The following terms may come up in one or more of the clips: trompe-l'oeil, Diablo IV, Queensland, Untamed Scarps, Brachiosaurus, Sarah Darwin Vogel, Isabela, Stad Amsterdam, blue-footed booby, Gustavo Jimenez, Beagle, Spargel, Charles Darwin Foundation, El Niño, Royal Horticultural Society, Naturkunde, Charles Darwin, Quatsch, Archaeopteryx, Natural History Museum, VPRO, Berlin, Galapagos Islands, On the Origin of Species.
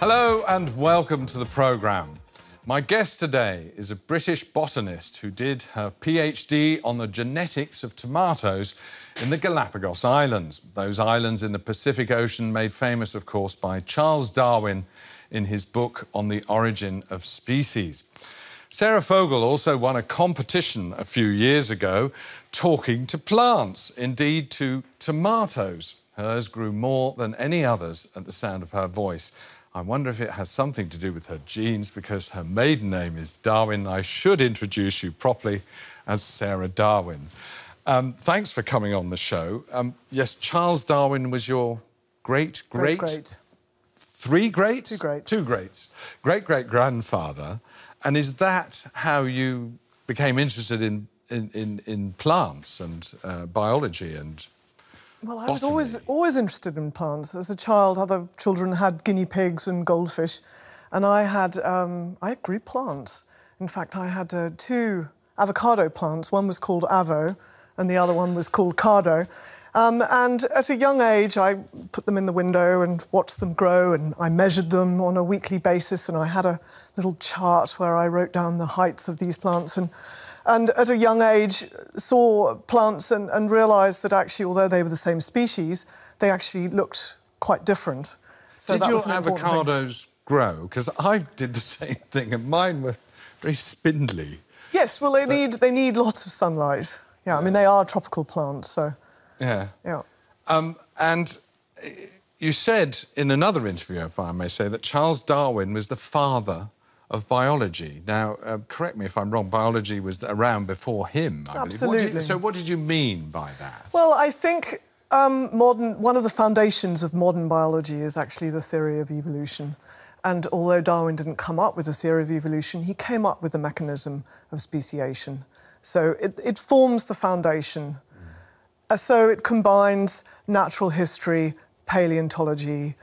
Hello and welcome to the programme. My guest today is a British botanist who did her PhD on the genetics of tomatoes in the Galapagos Islands, those islands in the Pacific Ocean made famous, of course, by Charles Darwin in his book On the Origin of Species. Sarah Vogel also won a competition a few years ago talking to plants, indeed to tomatoes. Hers grew more than any others at the sound of her voice. I wonder if it has something to do with her genes, because her maiden name is Darwin. I should introduce you properly as Sarah Darwin. Thanks for coming on the show. Yes, Charles Darwin was your great-great-grandfather. And is that how you became interested in plants and biology and... Well, I was always interested in plants. As a child, other children had guinea pigs and goldfish, and I grew plants. In fact, I had two avocado plants. One was called Avo, and the other one was called Cardo. And at a young age, I put them in the window and watched them grow, and I measured them on a weekly basis, and I had a little chart where I wrote down the heights of these plants. And at a young age, saw plants and realised that actually, although they were the same species, they actually looked quite different. So did your avocados grow? Because I did the same thing, and mine were very spindly. Yes, well, they need lots of sunlight. Yeah, I mean, they are tropical plants, so... Yeah. Yeah. And you said in another interview, if I may say, that Charles Darwin was the father of biology. Now, correct me if I'm wrong, biology was around before him, I believe. Absolutely. So what did you mean by that? Well, I think one of the foundations of modern biology is actually the theory of evolution. And although Darwin didn't come up with a theory of evolution, he came up with the mechanism of speciation. So it forms the foundation. Mm. So it combines natural history, paleontology,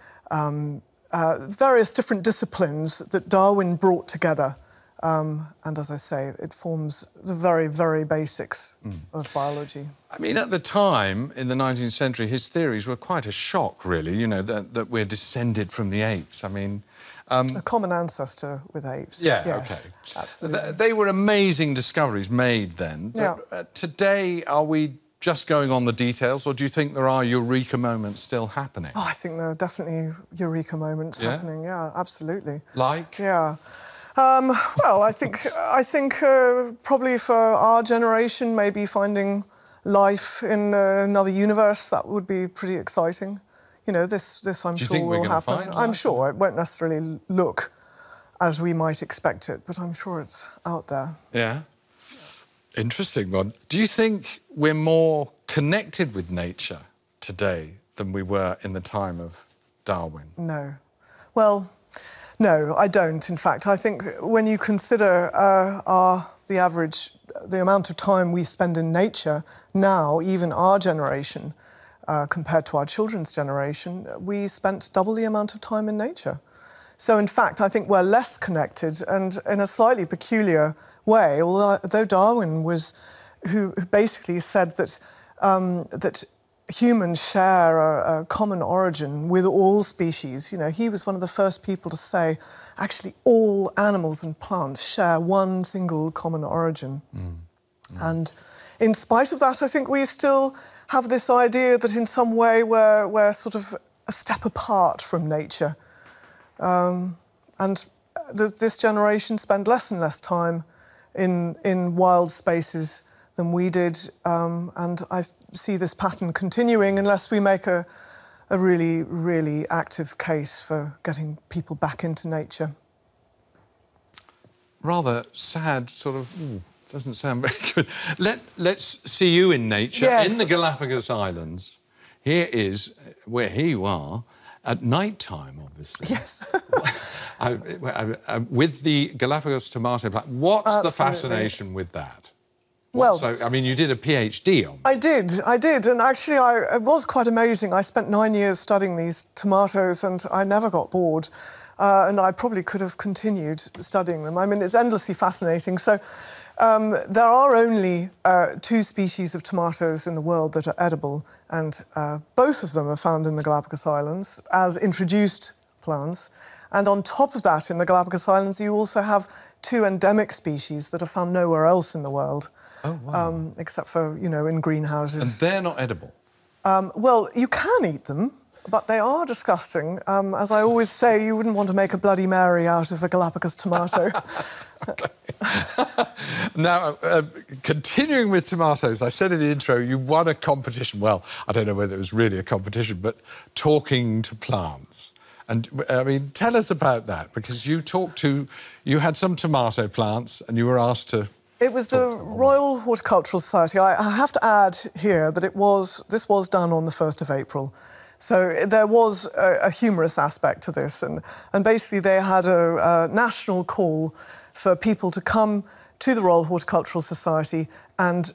various different disciplines that Darwin brought together. And as I say, it forms the very, very basics of biology. I mean, at the time, in the 19th century, his theories were quite a shock, really, you know, that we're descended from the apes. I mean... a common ancestor with apes. Yeah, yes, OK. Absolutely. They were amazing discoveries made then. But, yeah. Today, are we just going on the details, or do you think there are eureka moments still happening? Oh, I think there are definitely eureka moments happening. Yeah, absolutely. Like? Yeah. Well, I think probably for our generation, maybe finding life in another universe, that would be pretty exciting. You know, this I'm sure will happen. I'm sure it won't necessarily look as we might expect it, but I'm sure it's out there. Yeah. Interesting one. Do you think we're more connected with nature today than we were in the time of Darwin? No. Well, no, I don't, in fact. I think when you consider the amount of time we spend in nature now, even our generation, compared to our children's generation, we spent double the amount of time in nature. So, in fact, I think we're less connected, and in a slightly peculiar way, although Darwin was, who basically said that that humans share a common origin with all species. You know, he was one of the first people to say, actually, all animals and plants share one single common origin. Mm. Mm. And in spite of that, I think we still have this idea that in some way we're sort of a step apart from nature. And this generation spend less and less time in wild spaces than we did, and I see this pattern continuing unless we make a really, really active case for getting people back into nature. Rather sad, sort of, doesn't sound very good. Let's see you in nature, yes, in the Galapagos Islands. Here is where you are, at night time, obviously. Yes. With the Galapagos tomato plant, what's Absolutely. The fascination with that? Well, so, I mean, you did a PhD on that. I did, and actually it was quite amazing. I spent 9 years studying these tomatoes and I never got bored, and I probably could have continued studying them. I mean, it's endlessly fascinating. So there are only two species of tomatoes in the world that are edible, and both of them are found in the Galapagos Islands as introduced plants, And on top of that, in the Galapagos Islands, you also have two endemic species that are found nowhere else in the world. Oh, wow. Except for, you know, in greenhouses. And they're not edible? Well, you can eat them, but they are disgusting. As I always say, you wouldn't want to make a Bloody Mary out of a Galapagos tomato. Now, continuing with tomatoes, I said in the intro you won a competition. Well, I don't know whether it was really a competition, but talking to plants. And, I mean, tell us about that, because you talked to... You had some tomato plants and you were asked to... It was the Royal Horticultural Society. I have to add here that this was done on the 1st of April. So there was a humorous aspect to this. And basically they had a national call for people to come to the Royal Horticultural Society and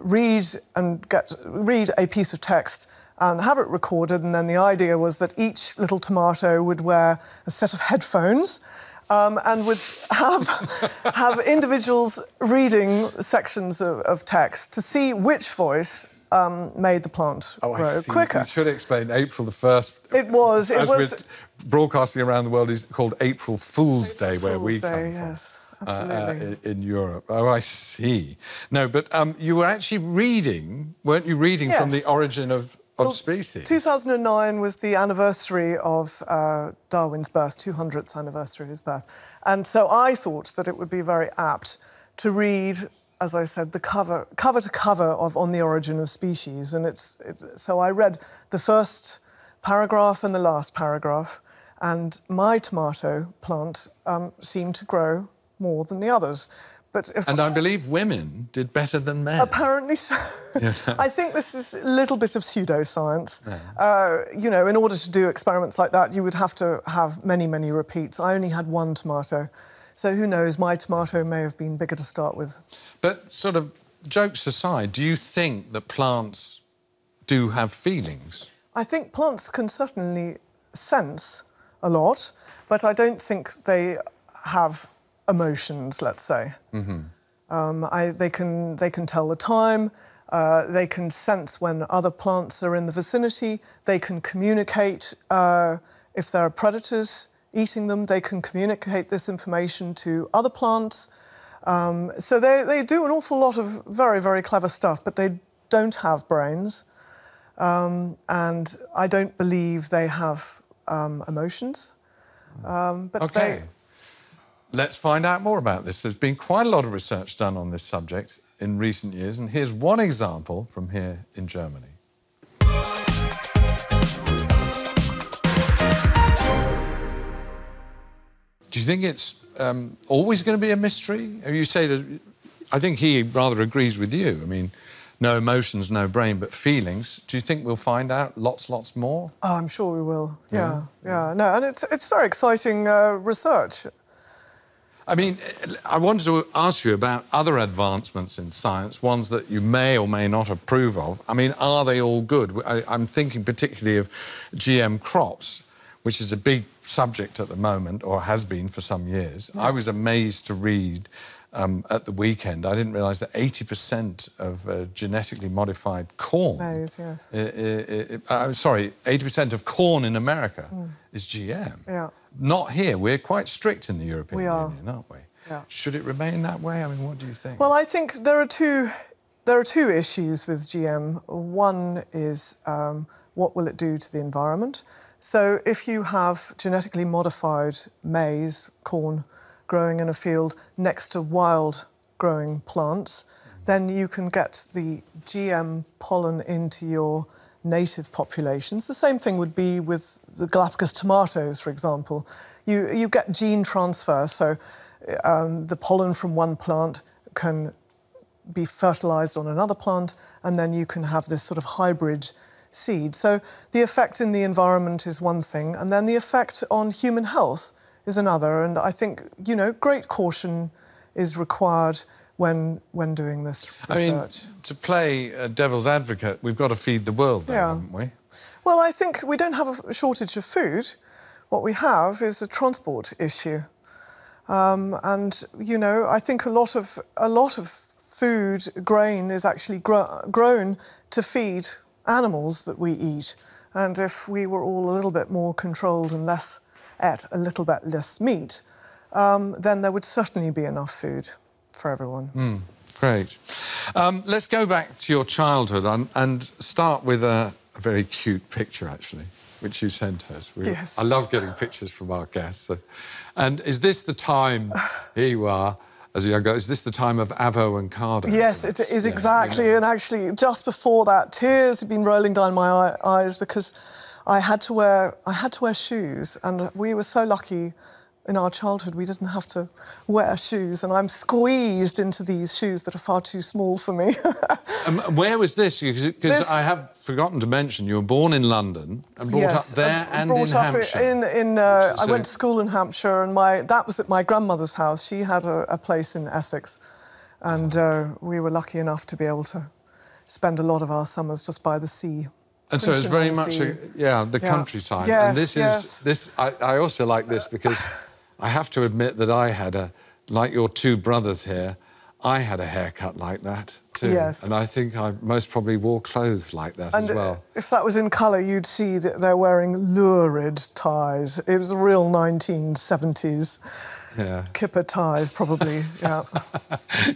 read a piece of text and have it recorded. And then the idea was that each little tomato would wear a set of headphones and would have individuals reading sections of text to see which voice made the plant grow quicker. You should explain April the 1st. It was. As with broadcasting around the world, is called April Fool's Day, where we come from. Yes, absolutely. In Europe. Oh, I see. No, but you were actually reading, weren't you? Reading from The Origin of Species. 2009 was the anniversary of Darwin's birth, 200th anniversary of his birth, and so I thought that it would be very apt to read, as I said, the cover to cover of On the Origin of Species. And so I read the first paragraph and the last paragraph, and my tomato plant seemed to grow more than the others. But I believe women did better than men. Apparently so. Yeah. I think this is a little bit of pseudoscience. Yeah. You know, in order to do experiments like that, you would have to have many, many repeats. I only had one tomato. So who knows, my tomato may have been bigger to start with. But sort of, jokes aside, do you think that plants do have feelings? I think plants can certainly sense a lot, but I don't think they have emotions, let's say. Mm-hmm. They can tell the time, they can sense when other plants are in the vicinity, they can communicate if there are predators eating them, they can communicate this information to other plants. So they do an awful lot of very, very clever stuff, but they don't have brains. And I don't believe they have emotions. But okay. Let's find out more about this. There's been quite a lot of research done on this subject in recent years, and here's one example from here in Germany. Do you think it's always going to be a mystery? You say that... I think he rather agrees with you. I mean, no emotions, no brain, but feelings. Do you think we'll find out lots more? Oh, I'm sure we will, yeah. No, and it's very exciting research. I mean, I wanted to ask you about other advancements in science, ones that you may or may not approve of. I mean, are they all good? I'm thinking particularly of GM crops, which is a big subject at the moment, or has been for some years. Yeah. I was amazed to read at the weekend, I didn't realise that 80% of genetically modified corn... Maize, yes. 80% of corn in America is GM. Yeah. Not here. We're quite strict in the European Union, aren't we? Yeah. Should it remain that way? I mean, what do you think? Well, I think there are two issues with GM. One is what will it do to the environment? So if you have genetically modified maize, corn, growing in a field next to wild growing plants, then you can get the GM pollen into your native populations. The same thing would be with the Galapagos tomatoes, for example. You get gene transfer, so the pollen from one plant can be fertilised on another plant, and then you can have this sort of hybrid seed. So the effect in the environment is one thing, and then the effect on human health is another. And I think, you know, great caution is required when doing this research. I mean, to play devil's advocate, we've got to feed the world, then, haven't we? Well, I think we don't have a shortage of food. What we have is a transport issue, and you know, I think a lot of food, grain, is actually grown to feed animals that we eat. And if we were all a little bit more controlled and less ate a little bit less meat, then there would certainly be enough food for everyone. Mm, great. Let's go back to your childhood and start with a very cute picture, actually, which you sent us. Yes. I love getting pictures from our guests. And is this the time, here you are, as a young girl, is this the time of Avo and Cardo? Yes, it is, yeah, exactly. You know. And actually, just before that, tears had been rolling down my eyes because I had to wear shoes, and we were so lucky in our childhood we didn't have to wear shoes, and I'm squeezed into these shoes that are far too small for me. Where was this? Because I have forgotten to mention, you were born in London and brought up there and in Hampshire. I went to school in Hampshire, and that was at my grandmother's house. She had a place in Essex, and we were lucky enough to be able to spend a lot of our summers just by the sea. And so it's very much, the countryside. Yes, and I also like this because I have to admit that I had like your two brothers here, I had a haircut like that too. Yes. And I think I most probably wore clothes like that as well. If that was in colour, you'd see that they're wearing lurid ties. It was real 1970s. Yeah. Kipper ties, probably, yeah.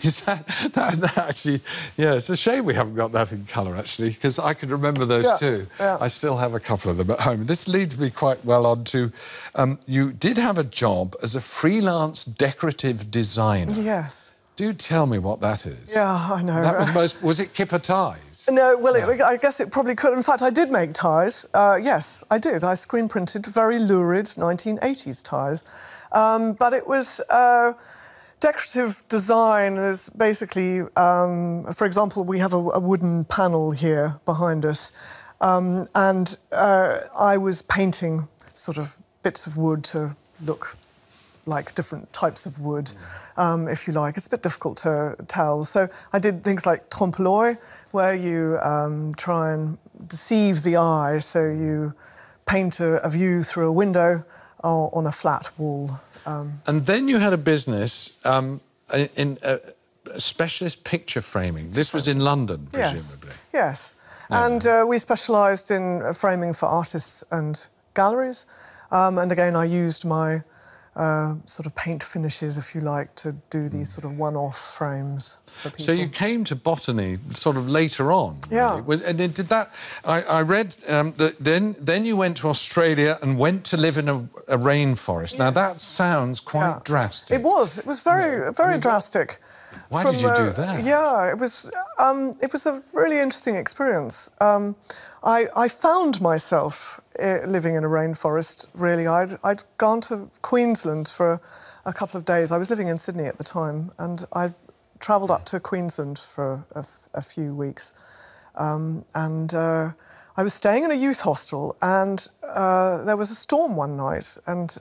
Is that actually... Yeah, it's a shame we haven't got that in colour, actually, because I can remember those too. Yeah. I still have a couple of them at home. This leads me quite well on to... you did have a job as a freelance decorative designer. Yes. Do tell me what that is. Yeah, I know. That was most... Was it kipper ties? No, well, yeah. I guess it probably could. In fact, I did make ties. Yes, I did. I screen-printed very lurid 1980s ties. But it was decorative design is basically, for example, we have a wooden panel here behind us, and I was painting sort of bits of wood to look like different types of wood, if you like. It's a bit difficult to tell. So I did things like trompe-l'oeil, where you try and deceive the eye, so you paint a view through a window on a flat wall. And then you had a business in specialist picture framing. This was in London, presumably. Yes, and we specialised in framing for artists and galleries. And again, I used my sort of paint finishes, if you like, to do these sort of one-off frames for people. So you came to botany sort of later on. Yeah. Really. And did that... I read that then you went to Australia and went to live in a rainforest. Yes. Now, that sounds quite drastic. It was very, very drastic. Why did you do that? Yeah, it was a really interesting experience. I found myself living in a rainforest, really. I'd gone to Queensland for a couple of days. I was living in Sydney at the time, and I travelled up to Queensland for a few weeks. I was staying in a youth hostel, and there was a storm one night, and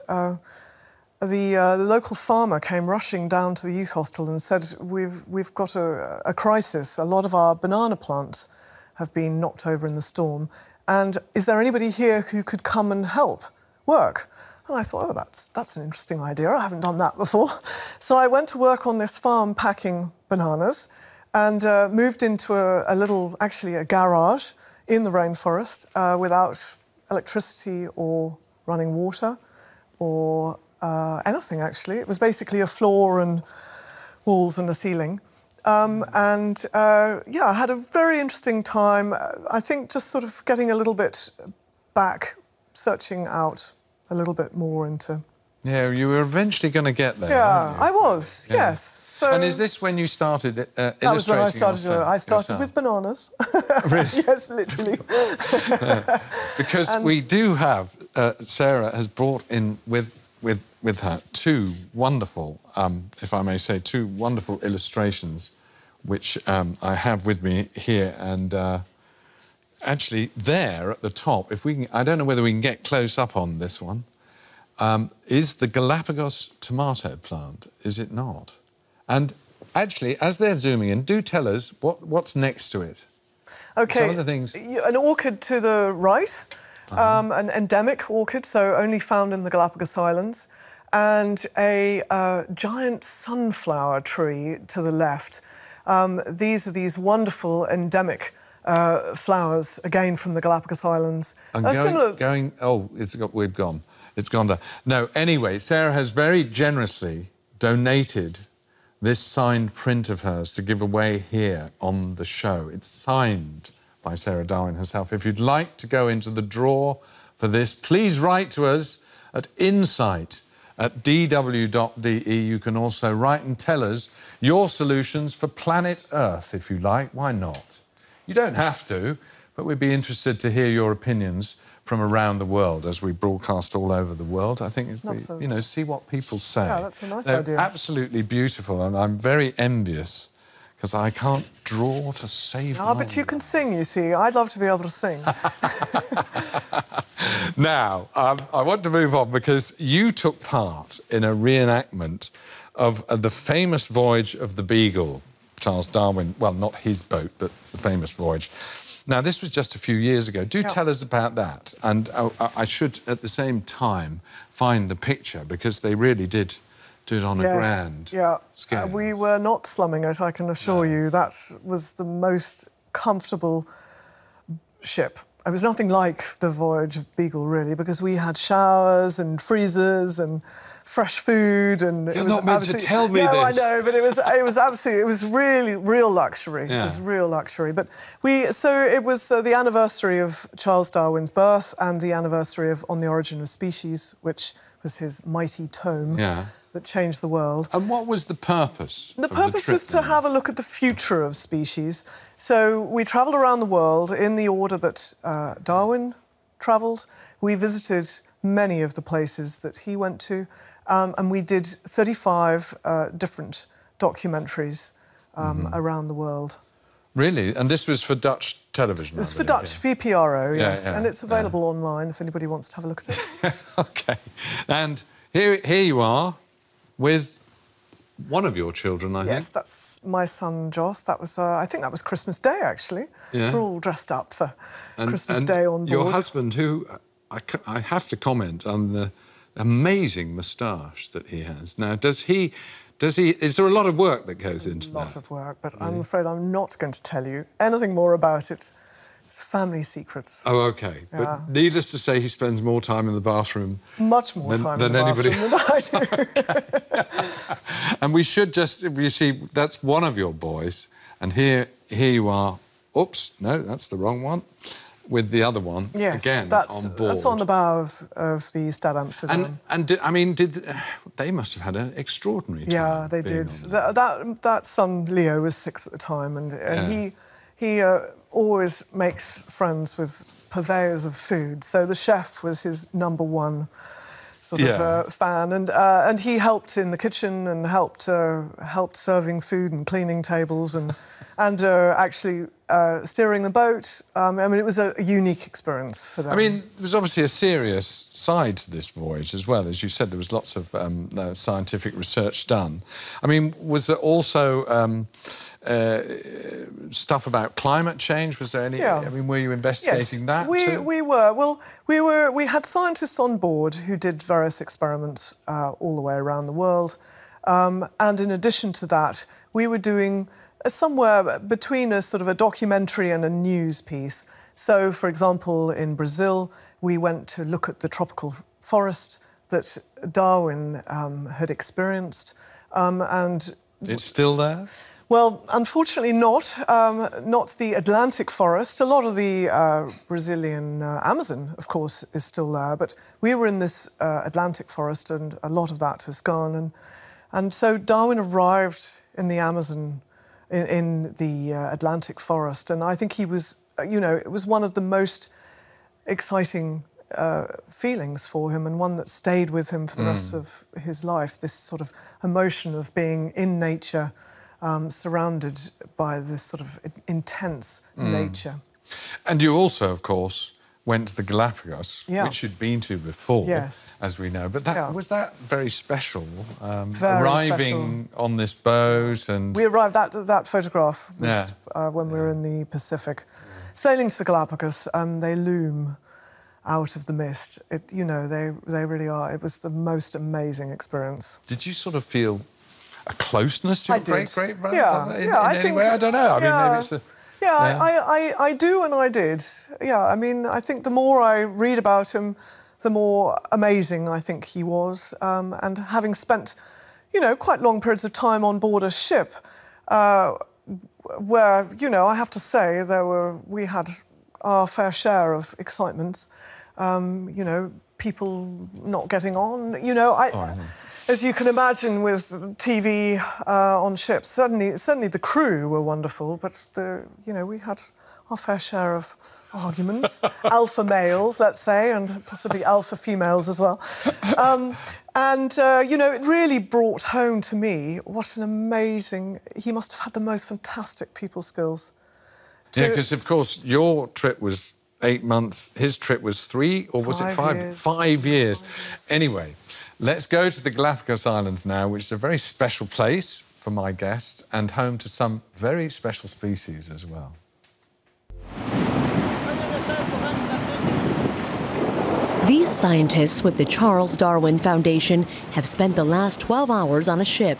the local farmer came rushing down to the youth hostel and said, we've got a crisis. A lot of our banana plants have been knocked over in the storm, and is there anybody here who could come and help work? And I thought, oh, that's an interesting idea. I haven't done that before. So I went to work on this farm packing bananas and moved into a garage in the rainforest without electricity or running water or anything, actually. It was basically a floor and walls and a ceiling. I had a very interesting time. I think just sort of getting a little bit back, searching out a little bit more into... Yeah, you were eventually going to get there, weren't you? I was, yes. So, and is this when you started illustrating? That was when I started. I started with bananas. Really? Yes, literally. Because we do have... Sarah has brought in with her two wonderful, if I may say, two wonderful illustrations, which I have with me here. And actually there at the top, if we can, I don't know whether we can get close up on this one, is the Galapagos tomato plant, is it not? And actually, as they're zooming in, do tell us what's next to it. OK, some of the things... An orchid to the right. An endemic orchid, so only found in the Galapagos Islands, and a giant sunflower tree to the left. These are these wonderful endemic flowers, again from the Galapagos Islands. We've gone. It's gone down. No, anyway, Sarah has very generously donated this signed print of hers to give away here on the show. It's signed by Sarah Darwin herself. If you'd like to go into the draw for this, please write to us at insight@dw.de. You can also write and tell us your solutions for planet Earth, if you like. Why not? You don't have to, but we'd be interested to hear your opinions from around the world as we broadcast all over the world. I think it's, you know, see what people say. Yeah, that's a nice idea. Absolutely beautiful, and I'm very envious because I can't draw to save my life. But you can sing, you see. I'd love to be able to sing. Now, I want to move on because you took part in a reenactment of the famous voyage of the Beagle. Charles Darwin, well, not his boat, but the famous voyage. Now, this was just a few years ago. Do tell us about that. And I should, at the same time, find the picture, because they really did do it on a grand scale. We were not slumming it, I can assure you. That was the most comfortable ship. It was nothing like the voyage of Beagle, really, because we had showers and freezers and fresh food, and it was not meant to tell me this. No, I know, but it was absolutely, it was really real luxury. Yeah. It was real luxury. But it was the anniversary of Charles Darwin's birth and the anniversary of On the Origin of Species, which was his mighty tome that changed the world. And what was the purpose? The purpose was to have a look at the future of species. So we travelled around the world in the order that Darwin travelled. We visited many of the places that he went to. And we did 35 different documentaries around the world. Really? And this was for Dutch television? This was for Dutch, VPRO, yes. Yeah, yeah, and it's available online if anybody wants to have a look at it. OK. And here you are with one of your children, I think. Yes, that's my son, Joss. That was, I think that was Christmas Day, actually. Yeah. We're all dressed up for Christmas Day on board. Your husband, who I have to comment on the amazing moustache that he has. Now, is there a lot of work that goes into that? A lot of work, but I'm afraid I'm not going to tell you anything more about it. It's family secrets. Oh, OK. Yeah. But needless to say, he spends more time in the bathroom... Much more time than in the bathroom than I do. And we should just... You see, that's one of your boys, and here you are... Oops, no, that's the wrong one. With the other one, again, on board. That's on the bow of the Stad Amsterdam. They must have had an extraordinary time. Yeah, they did. That son, Leo, was 6 at the time, and he always makes friends with purveyors of food, so the chef was his #1 sort of fan, and he helped in the kitchen and helped serving food and cleaning tables and actually steering the boat. I mean, it was a unique experience for them. I mean, there was obviously a serious side to this voyage as well. As you said, there was lots of scientific research done. I mean, was there also stuff about climate change? Was there any... I mean, were you investigating that too? We were. Well, we had scientists on board who did various experiments all the way around the world. And in addition to that, we were doing... somewhere between a sort of a documentary and a news piece. So, for example, in Brazil, we went to look at the tropical forest that Darwin had experienced, and... It's still there? Well, unfortunately not the Atlantic forest. A lot of the Brazilian Amazon, of course, is still there, but we were in this Atlantic forest and a lot of that has gone. And so Darwin arrived in the Amazon... in the Atlantic forest, and I think he was, you know, it was one of the most exciting feelings for him, and one that stayed with him for the rest of his life, this sort of emotion of being in nature, surrounded by this sort of intense nature. And you also, of course, went to the Galapagos, which you'd been to before, as we know. But that was that very special, arriving special. On this boat and... We arrived, that photograph was when we were in the Pacific. Sailing to the Galapagos, and they loom out of the mist. You know, they really are. It was the most amazing experience. Did you sort of feel a closeness to your great-great-grandfather in any way? I don't know. I mean, maybe it's a... Yeah, yeah. I do and I did. Yeah, I mean, I think the more I read about him, the more amazing I think he was. And having spent, you know, quite long periods of time on board a ship where, you know, I have to say we had our fair share of excitements, you know, people not getting on, you know. As you can imagine with TV on ships, certainly the crew were wonderful, but, you know, we had our fair share of arguments, alpha males, let's say, and possibly alpha females as well. You know, it really brought home to me what an amazing... He must have had the most fantastic people skills. Yeah, because, of course, your trip was 8 months, his trip was 3, or was it 5? Years. 5 years. 5 years. Anyway, let's go to the Galapagos Islands now, which is a very special place for my guest and home to some very special species as well. These scientists with the Charles Darwin Foundation have spent the last 12 hours on a ship.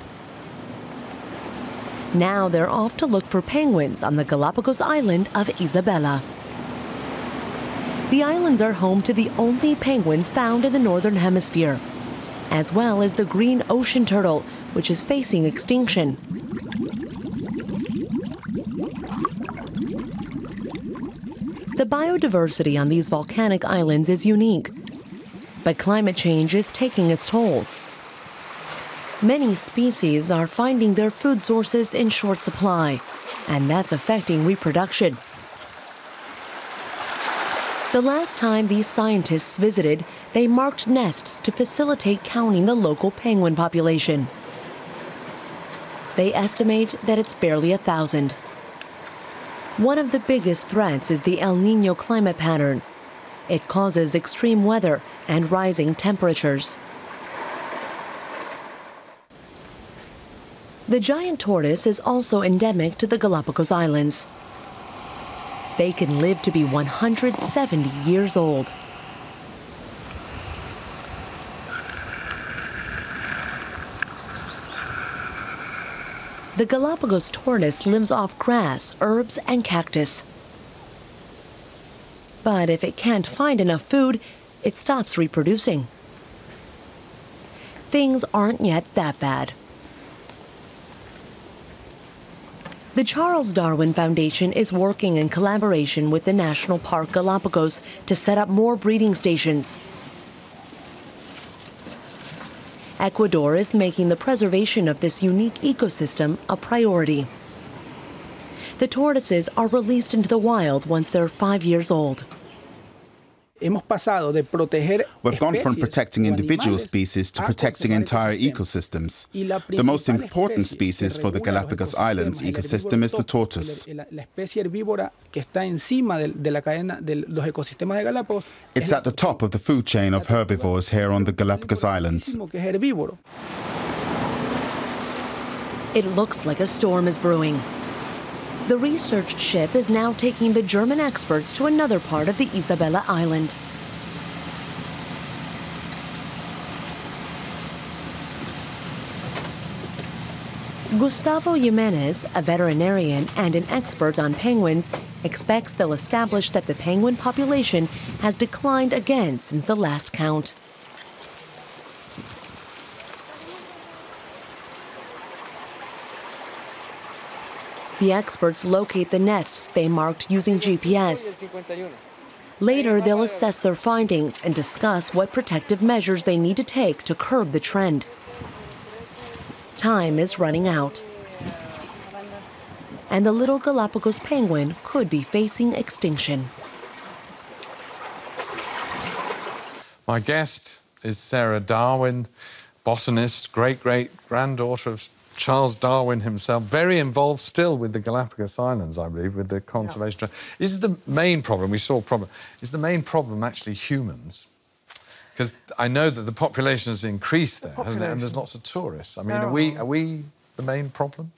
Now they're off to look for penguins on the Galapagos island of Isabela. The islands are home to the only penguins found in the Northern Hemisphere, as well as the green ocean turtle, which is facing extinction. The biodiversity on these volcanic islands is unique. But climate change is taking its toll. Many species are finding their food sources in short supply, and that's affecting reproduction. The last time these scientists visited, they marked nests to facilitate counting the local penguin population. They estimate that it's barely 1,000. One of the biggest threats is the El Niño climate pattern. It causes extreme weather and rising temperatures. The giant tortoise is also endemic to the Galapagos Islands. They can live to be 170 years old. The Galapagos tortoise lives off grass, herbs, and cactus. But if it can't find enough food, it stops reproducing. Things aren't yet that bad. The Charles Darwin Foundation is working in collaboration with the National Park Galapagos to set up more breeding stations. Ecuador is making the preservation of this unique ecosystem a priority. The tortoises are released into the wild once they're 5 years old. We've gone from protecting individual species to protecting entire ecosystems. The most important species for the Galapagos Islands ecosystem is the tortoise. It's at the top of the food chain of herbivores here on the Galapagos Islands. It looks like a storm is brewing. The research ship is now taking the German experts to another part of the Isabela Island. Gustavo Jimenez, a veterinarian and an expert on penguins, expects they'll establish that the penguin population has declined again since the last count. The experts locate the nests they marked using GPS. Later, they'll assess their findings and discuss what protective measures they need to take to curb the trend. Time is running out. And the little Galapagos penguin could be facing extinction. My guest is Sarah Darwin, botanist, great-great-granddaughter of Charles Darwin himself, very involved still with the Galapagos Islands, I believe, with the conservation. Yeah. Is the main problem, is the main problem actually humans? Because I know that the population has increased there, hasn't it? And there's lots of tourists. I mean, are we the main problem?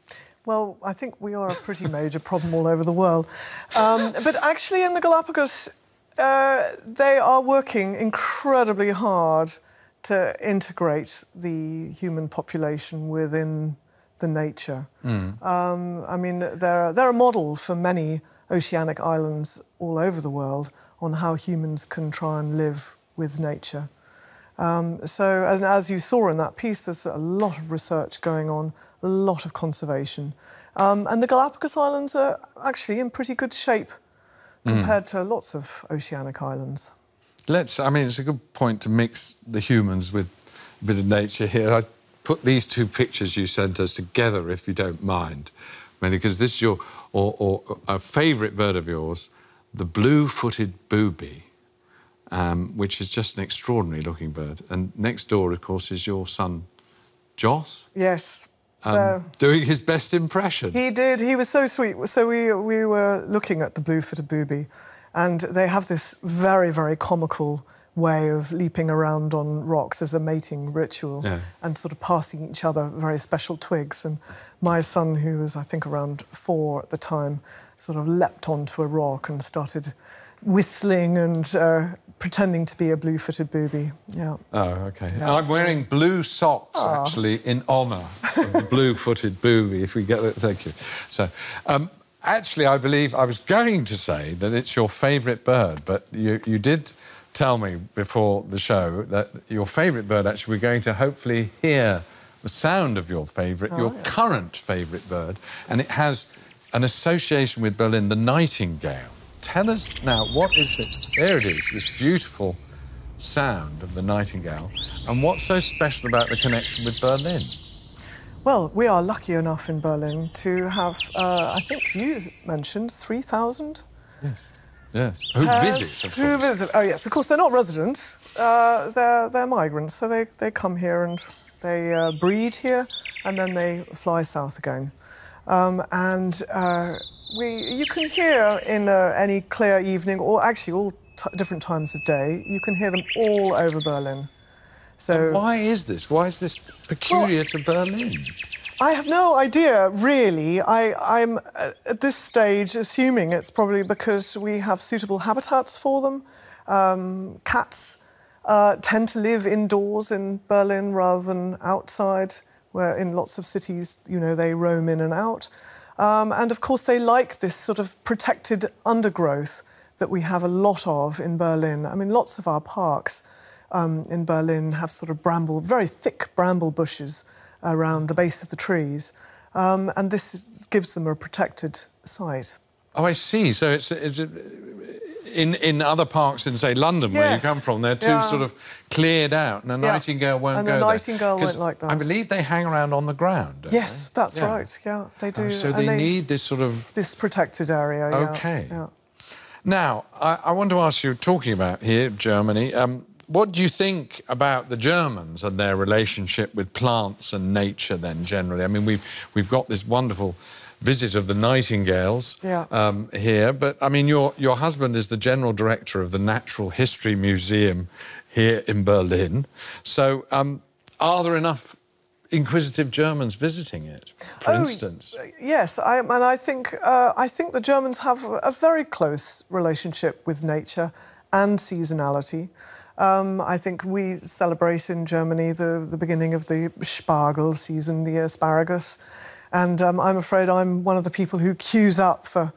Well, I think we are a pretty major problem all over the world. But actually in the Galapagos, they are working incredibly hard to integrate the human population within the nature. I mean, they're a model for many oceanic islands all over the world on how humans can try and live with nature. So as you saw in that piece, there's a lot of research going on, a lot of conservation. And the Galapagos Islands are actually in pretty good shape compared to lots of oceanic islands. I mean, it's a good point to mix the humans with a bit of nature here. I put these two pictures you sent us together, if you don't mind, because this is your, or a favourite bird of yours, the blue-footed booby, which is just an extraordinary-looking bird. And next door, of course, is your son, Jos. Yes. Doing his best impression. He did. He was so sweet. So we were looking at the blue-footed booby, and they have this very, very comical way of leaping around on rocks as a mating ritual and sort of passing each other very special twigs. And my son, who was, I think, around 4 at the time, sort of leapt onto a rock and started whistling and pretending to be a blue-footed booby. Yeah. Oh, OK. Yeah, I'm wearing blue socks, actually, in honour of the blue-footed booby, if we get that. Thank you. So, actually, I believe I was going to say that it's your favourite bird, but you did tell me before the show that your favourite bird, actually, we're going to hopefully hear the sound of your favourite, current favourite bird, and it has an association with Berlin, the nightingale. Tell us now, what is it? There it is, this beautiful sound of the nightingale. And what's so special about the connection with Berlin? Well, we are lucky enough in Berlin to have, I think you mentioned, 3,000? Yes. Yes. Who visit, of course. Who visit. Oh, yes. Of course, they're not residents. They're migrants, so they come here and they breed here and then they fly south again. You can hear in any clear evening, or actually all different times of day, you can hear them all over Berlin. So and why is this? Why is this peculiar to Berlin? I have no idea, really. I'm at this stage assuming it's probably because we have suitable habitats for them. Cats tend to live indoors in Berlin rather than outside, where in lots of cities, you know, they roam in and out. And, of course, they like this sort of protected undergrowth that we have a lot of in Berlin. I mean, lots of our parks in Berlin have sort of very thick bramble bushes around the base of the trees, and this gives them a protected site. Oh, I see. So it's in other parks in, say, London, where you come from, they're too sort of cleared out, and a nightingale won't go there. And a nightingale won't like that. I believe they hang around on the ground, don't they? That's right, they do. So they need this sort of... This protected area, OK. Yeah. Now, I want to ask you, talking about here, Germany, what do you think about the Germans and their relationship with plants and nature, then, generally? I mean, we've got this wonderful visit of the nightingales here, but, I mean, your husband is the general director of the Natural History Museum here in Berlin. So are there enough inquisitive Germans visiting it, for instance? Yes, and I think the Germans have a very close relationship with nature and seasonality. I think we celebrate in Germany the beginning of the Spargel season, the asparagus, and I'm afraid I'm one of the people who queues up for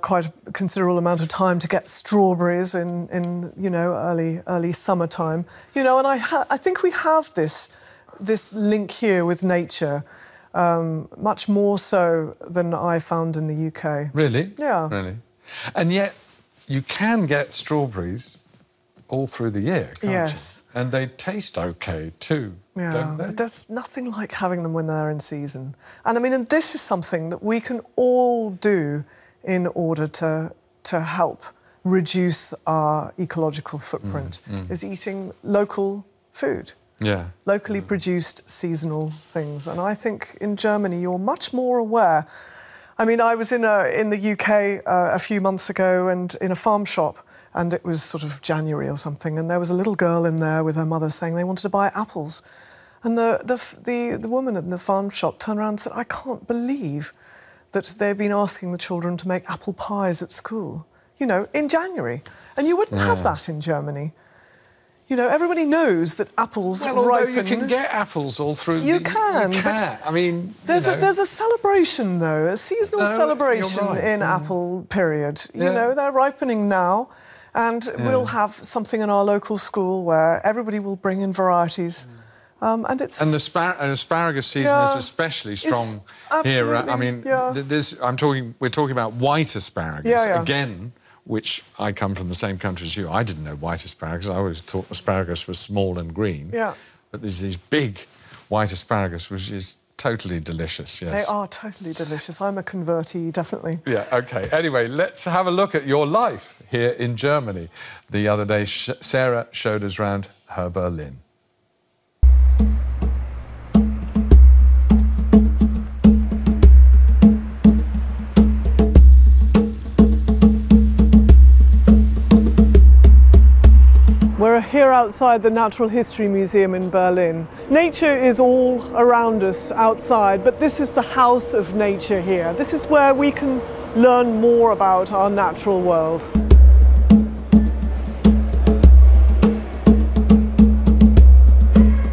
quite a considerable amount of time to get strawberries in you know, early summertime. You know, and I think we have this link here with nature, much more so than I found in the UK. Really? Yeah. Really? And yet you can get strawberries all through the year, can't you? And they taste OK, too, don't they? But there's nothing like having them when they're in season. And, I mean, and this is something that we can all do in order to help reduce our ecological footprint, is eating local food, locally produced seasonal things. And I think in Germany you're much more aware. I mean, I was in the UK a few months ago and in a farm shop, and it was sort of January or something, and there was a little girl in there with her mother saying they wanted to buy apples. And the woman in the farm shop turned around and said, I can't believe that they've been asking the children to make apple pies at school, you know, in January. And you wouldn't have that in Germany. You know, everybody knows that apples ripen. You can get apples all through the... You can. I mean, there's a celebration, though, a seasonal celebration in apple period. Yeah. You know, they're ripening now, and we'll have something in our local school where everybody will bring in varieties. And the asparagus season is especially strong here. I mean, we're talking about white asparagus again, which I come from the same country as you. I didn't know white asparagus. I always thought asparagus was small and green. Yeah. But there's these big white asparagus, which is totally delicious, yes. They are totally delicious. I'm a convertee, definitely. Yeah, OK. Anyway, let's have a look at your life here in Germany. The other day, Sarah showed us around her Berlin. We're here outside the Natural History Museum in Berlin. Nature is all around us outside, but this is the house of nature here. This is where we can learn more about our natural world.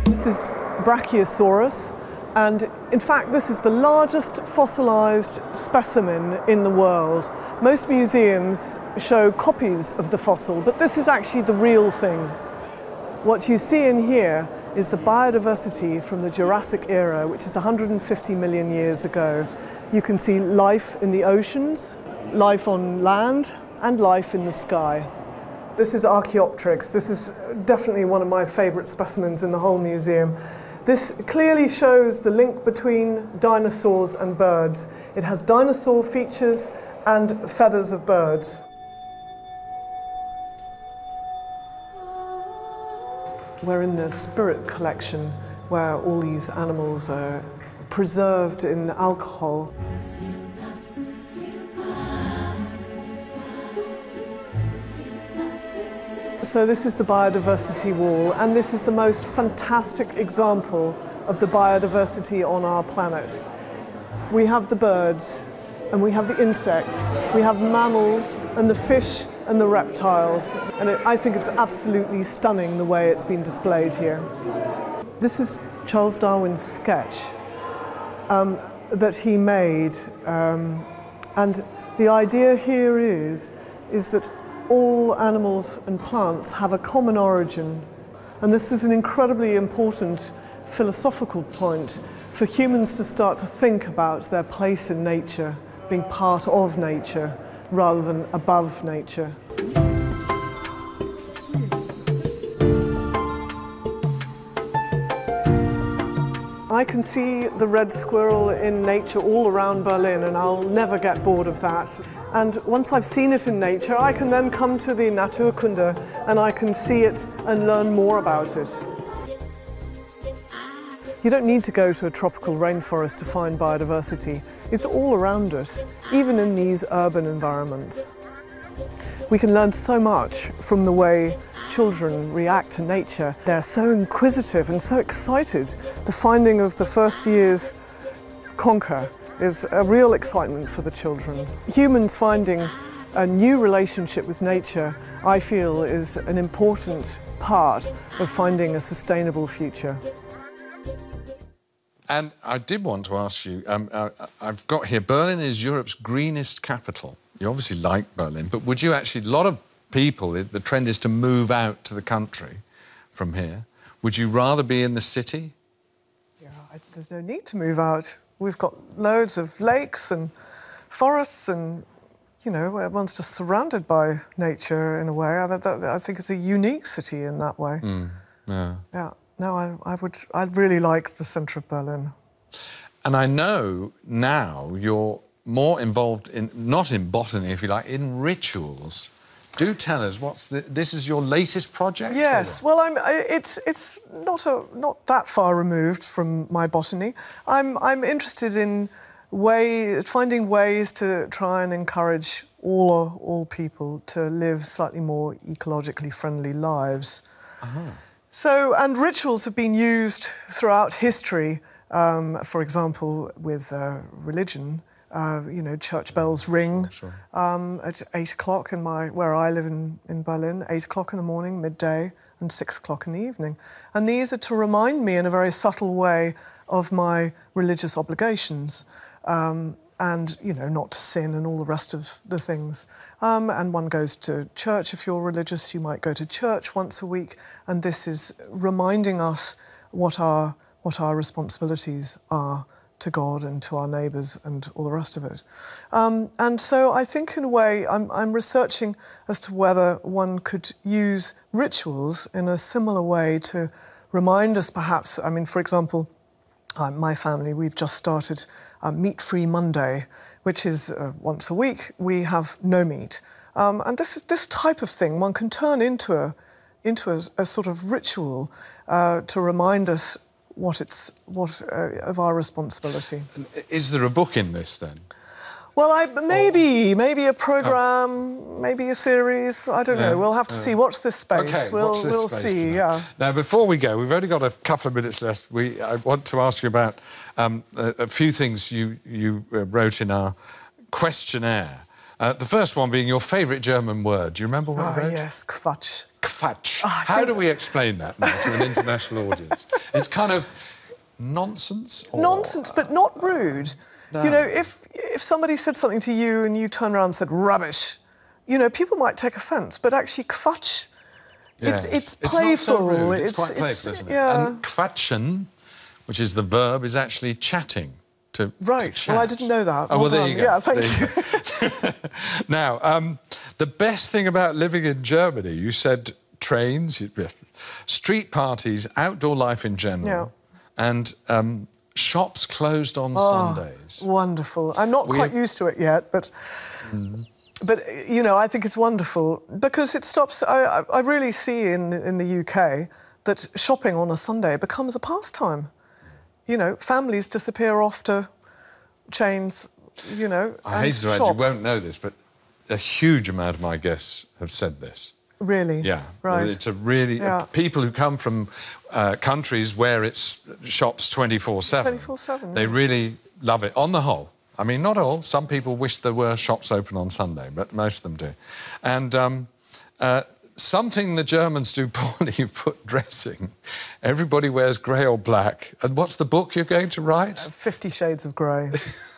This is Brachiosaurus, and in fact this is the largest fossilised specimen in the world. Most museums show copies of the fossil, but this is actually the real thing. What you see in here is the biodiversity from the Jurassic era, which is 150 million years ago. You can see life in the oceans, life on land, and life in the sky. This is Archaeopteryx. This is definitely one of my favourite specimens in the whole museum. This clearly shows the link between dinosaurs and birds. It has dinosaur features and feathers of birds. We're in the spirit collection where all these animals are preserved in alcohol. So this is the biodiversity wall, and this is the most fantastic example of the biodiversity on our planet. We have the birds, and we have the insects, we have mammals, and the fish, and the reptiles. And I think it's absolutely stunning the way it's been displayed here. This is Charles Darwin's sketch that he made. And the idea here is that all animals and plants have a common origin. And this was an incredibly important philosophical point for humans to start to think about their place in nature, being part of nature rather than above nature. I can see the red squirrel in nature all around Berlin, and I'll never get bored of that. And once I've seen it in nature, I can then come to the Naturkunde and I can see it and learn more about it. You don't need to go to a tropical rainforest to find biodiversity. It's all around us, even in these urban environments. We can learn so much from the way children react to nature. They're so inquisitive and so excited. The finding of the first year's conker is a real excitement for the children. Humans finding a new relationship with nature, I feel, is an important part of finding a sustainable future. And I did want to ask you, I've got here, Berlin is Europe's greenest capital. You obviously like Berlin, but would you actually, a lot of people, the trend is to move out to the country from here. Would you rather be in the city? Yeah, there's no need to move out. We've got loads of lakes and forests and, you know, everyone's just surrounded by nature in a way. I think it's a unique city in that way. Mm, yeah. Yeah. No, I really like the centre of Berlin. And I know now you're more involved in, not in botany, if you like, in rituals. Do tell us, this is your latest project? Yes, well, it's not that far removed from my botany. I'm interested in finding ways to try and encourage all people to live slightly more ecologically friendly lives. Uh-huh. So, and rituals have been used throughout history, for example, with religion. You know, church bells ring at 8 o'clock where I live in Berlin, 8 o'clock in the morning, midday, and 6 o'clock in the evening. And these are to remind me in a very subtle way of my religious obligations and, you know, not to sin and all the rest of the things. And one goes to church. If you're religious, you might go to church once a week. And this is reminding us what our responsibilities are to God and to our neighbours and all the rest of it. And so I think in a way I'm researching as to whether one could use rituals in a similar way to remind us perhaps, I mean, for example, my family, we've just started Meat-Free Monday, which is once a week we have no meat. And this type of thing one can turn into a sort of ritual to remind us of our responsibility. Is there a book in this then? Well, maybe a programme, maybe a series. I don't know. We'll have to see. Watch this space. Okay, we'll see. Yeah. Now, before we go, we've only got a couple of minutes left. I want to ask you about a few things you wrote in our questionnaire. The first one being your favourite German word. Do you remember what you wrote? Yes, Quatsch. Quatsch. How do we explain that now to an international audience? It's kind of nonsense. Nonsense, but not rude. No. You know, if somebody said something to you and you turned around and said rubbish, you know, people might take offence. But actually, Quatsch, yes. it's playful. It's not so rude. It's quite playful, isn't it? Yeah. And quatschen, which is the verb, is actually chatting. Right, well, I didn't know that. Oh, well, there you go. Yeah, thank you. Now, the best thing about living in Germany, you said trains, street parties, outdoor life in general, and shops closed on Sundays. Wonderful. I'm not quite used to it yet, but... But, you know, I think it's wonderful because it stops... I really see in the UK that shopping on a Sunday becomes a pastime. You know, families disappear off to chains, you know, I hate to add, you won't know this, but a huge amount of my guests have said this. Really? Yeah. Right. It's a really... Yeah. People who come from countries where it's shops 24/7. 24/7. They really love it, on the whole. I mean, not all. Some people wish there were shops open on Sunday, but most of them do. And... something the Germans do poorly, you put dressing. Everybody wears grey or black. And what's the book you're going to write? 50 Shades of Grey.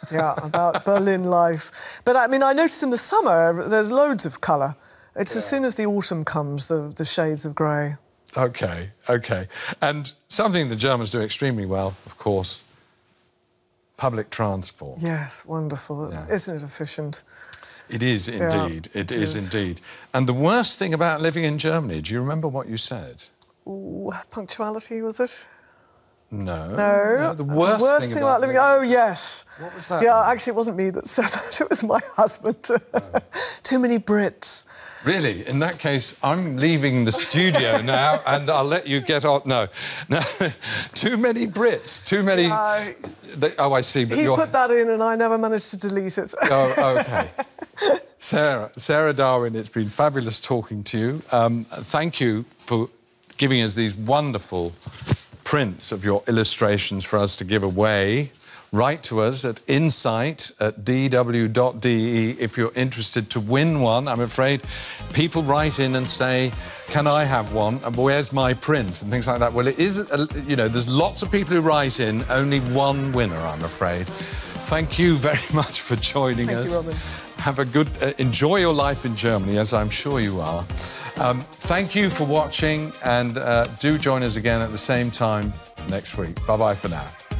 Yeah, about Berlin life. But, I mean, I noticed in the summer there's loads of colour. It's as soon as the autumn comes, the shades of grey. OK, OK. And something the Germans do extremely well, of course, public transport. Yes, wonderful. Yeah. Isn't it efficient? It is indeed. Yeah, it is indeed. And the worst thing about living in Germany, do you remember what you said? Ooh, punctuality, was it? No. No. The worst thing about living... Oh, yes. What was that? Yeah, actually, it wasn't me that said that. It was my husband. Oh. Too many Brits. Really? In that case, I'm leaving the studio now and I'll let you get on... No. Too many Brits. Too many... I see, but he put that in and I never managed to delete it. Oh, OK. Sarah Darwin, it's been fabulous talking to you. Thank you for giving us these wonderful prints of your illustrations for us to give away. Write to us at insight@dw.de if you're interested to win one. I'm afraid people write in and say, can I have one? And where's my print? And things like that. Well, it is, you know, there's lots of people who write in, only one winner, I'm afraid. Thank you very much for joining us. Thank you, Robin. Have a good... enjoy your life in Germany, as I'm sure you are. Thank you for watching, and do join us again at the same time next week. Bye-bye for now.